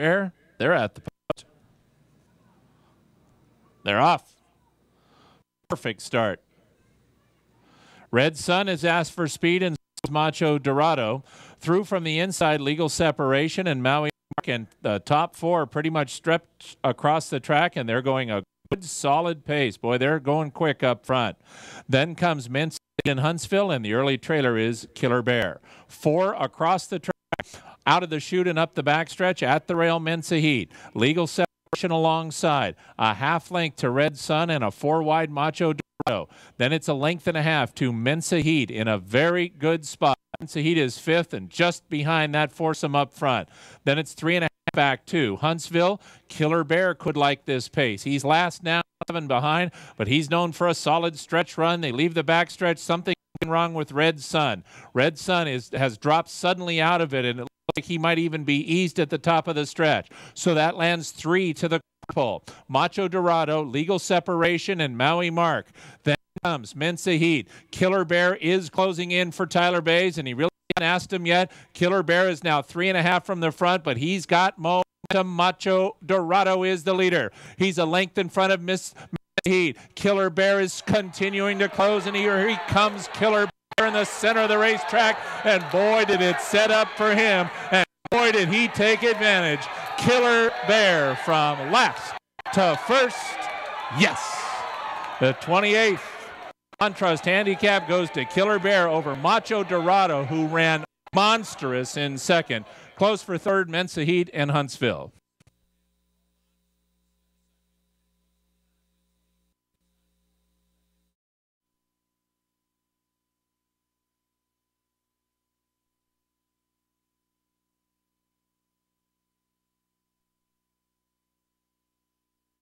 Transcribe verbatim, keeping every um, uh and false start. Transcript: Bear, they're at the post. They're off. Perfect start. Red Sun has asked for speed and Macho Dorado. Through from the inside, Legal Separation and Maui Mark, and the top four pretty much stretched across the track, and they're going a good, solid pace. Boy, they're going quick up front. Then comes Mensahib and Huntsville, and the early trailer is Killer Bear. Four across the track, out of the chute and up the backstretch, at the rail, Mensahib. Legal Separation alongside, a half length to Red Sun and a four-wide Macho Dorado. Then it's a length and a half to Mensahib in a very good spot. Mensahib is fifth and just behind that foursome up front. Then it's three and a half back to Huntsville. Killer Bear could like this pace. He's last now, seven behind, but he's known for a solid stretch run. They leave the backstretch. Something wrong with Red Sun. Red Sun is has dropped suddenly out of it, and it looks like he might even be eased at the top of the stretch. So that lands three to the pole. Macho Dorado, Legal Separation, and Maui Mark. Then comes Mensahib. Killer Bear is closing in for Tyler Baze, and he really hasn't asked him yet. Killer Bear is now three and a half from the front, but he's got momentum. Macho Dorado is the leader. He's a length in front of Miss Mensahib. Killer Bear is continuing to close, and here he comes, Killer Bear in the center of the racetrack, and boy, did it set up for him, and boy, did he take advantage. Killer Bear from last to first. Yes, the twenty-eighth On Trust Handicap goes to Killer Bear over Macho Dorado, who ran monstrous in second. Close for third, Mensahib and Huntsville.